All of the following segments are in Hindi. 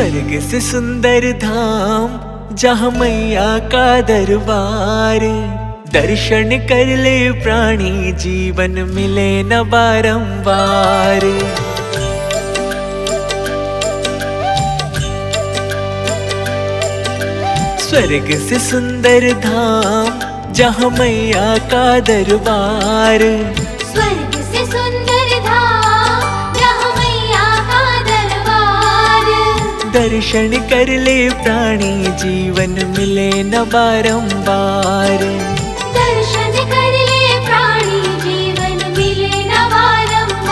स्वर्ग से सुंदर धाम जहाँ मैया का दरबार, दर्शन कर ले प्राणी जीवन मिले न बारंबार। स्वर्ग से सुंदर धाम जहाँ मैया का दरबार, स्वर्ग से सुंदर धाम जहाँ मैया का दरबार, दर्शन कर ले प्राणी जीवन मिले न बारंबार, दर्शन कर ले प्राणी जीवन मिले न बारंबार।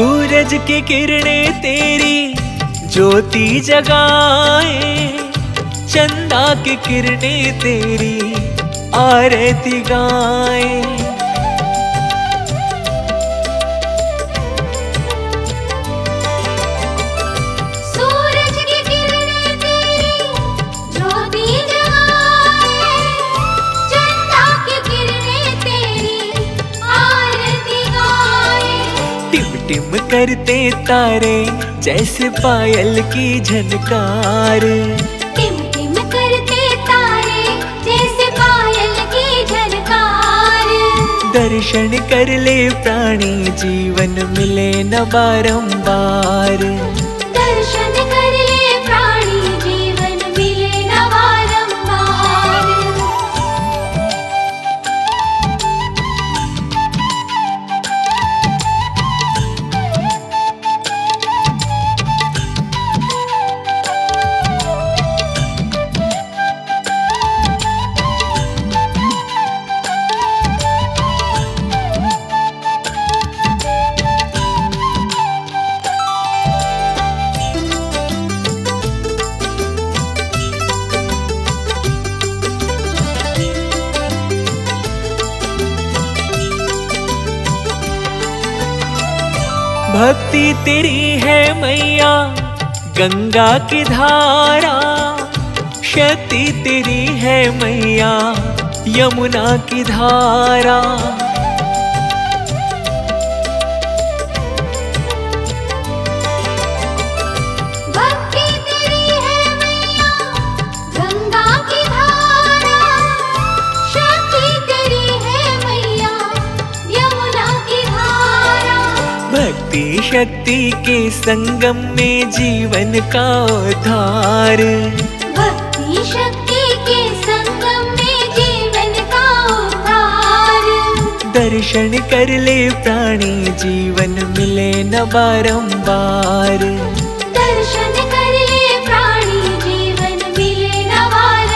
सूरज की किरणें तेरी ज्योति जगाए, चंदा की किरणें तेरी आरती गाए। सूरज की किरणें तेरी ज्योति जगाए, चंदा की किरणें तेरी आरती गाए। टिम करते तारे जैसे पायल की झनकार, टिम टिम करते तारे जैसे पायल की झनकार, दर्शन कर ले प्राणी जीवन मिले न बारंबार, दर्शन कर ले प्राणी जीवन मिले न बारंबार। भक्ति तेरी है मैया गंगा की धारा, शक्ति तेरी है मैया यमुना की धारा। भक्ति तेरी है मैया गंगा की धारा, शक्ति तेरी है मैया यमुना की धारा। भक्ति शक्ति के संगम में जीवन का उद्धार, भक्ति शक्ति के संगम में जीवन का उद्धार, दर्शन कर ले प्राणी जीवन मिले न बारंबार, दर्शन कर ले प्राणी जीवन मिले न बारंबार।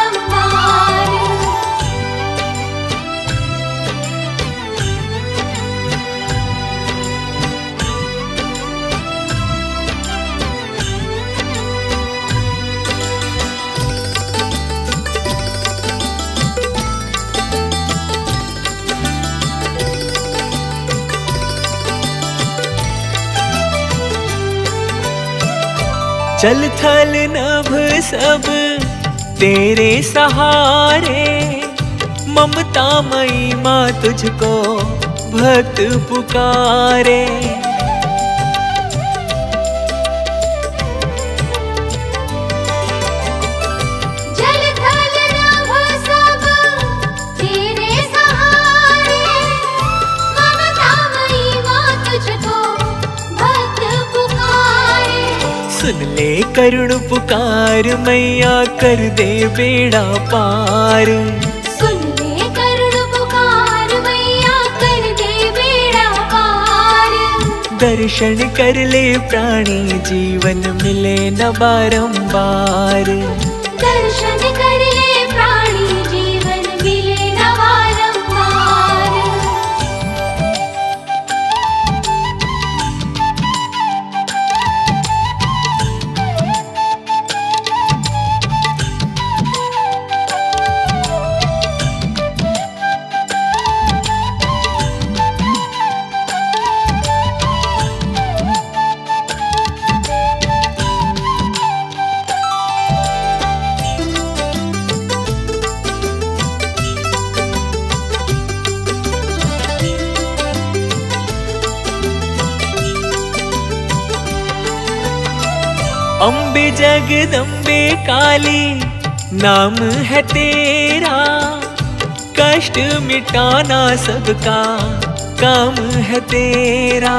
जल थल नभ सब तेरे सहारे, ममता मई माँ तुझको भक्त पुकारे। जल थल नभ सब तेरे सहारे, ममता मई माँ तुझको भक्त पुकारे। सुन ले करुण पुकार मैया कर दे बेड़ा पार, सुन ले करुण पुकार मैया कर दे बेड़ा पार, दर्शन कर ले प्राणी जीवन मिले न बारंबार, दर्शन कर ले प्राणी जीवन मिले न बारंबार। अम्बे जगदम्बे काली नाम है तेरा, कष्ट मिटाना सबका काम है तेरा।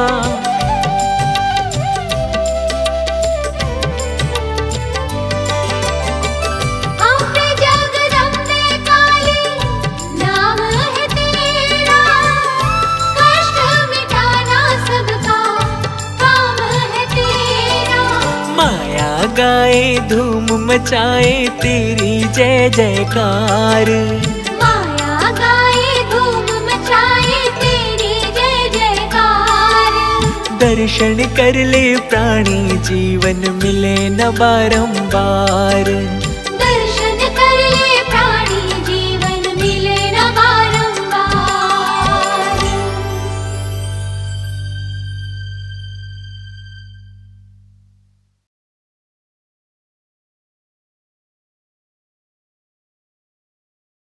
गाए धूम मचाए तेरी जय जयकार, माया गाए धूम मचाए तेरी जय जयकार। दर्शन कर ले प्राणी जीवन मिले न बारंबार।